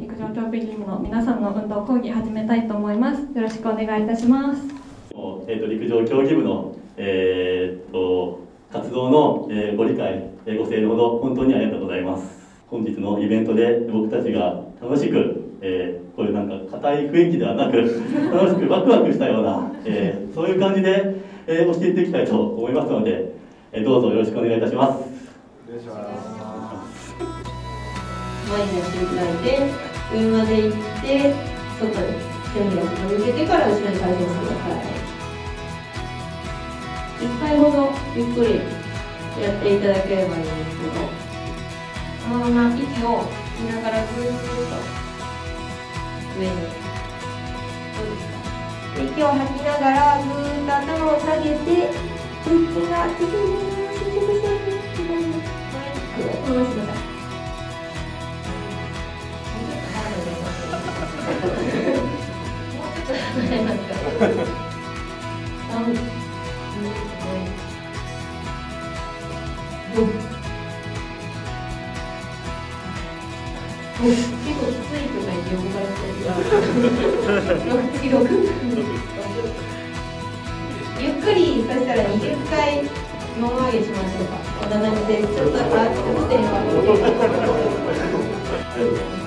陸上競技部の皆さんの運動講義始めたいと思います。よろしくお願いいたします。陸上競技部の、活動の、ご理解、ご声援ほど本当にありがとうございます。本日のイベントで僕たちが楽しく、これなんか硬い雰囲気ではなく楽しくワクワクしたような、そういう感じで、教えていきたいと思いますので、どうぞよろしくお願いいたします。お願いします。前に足を開いて上まで行って外に手を向けてから後ろに回転してください。1回ほどゆっくりやっていただければいいんですけど。そのまま息を吐きながらぐーっと上に。どうですか？息を吐きながらぐーっと頭を下げて、息が出てくる。戻してください。もうちょっと離れますか？3、2、1。結構きついとか言って横から来たりは、ゆっくり、そしたら20回もも上げしましょうか。おなかでちょっとあっても手にかけて。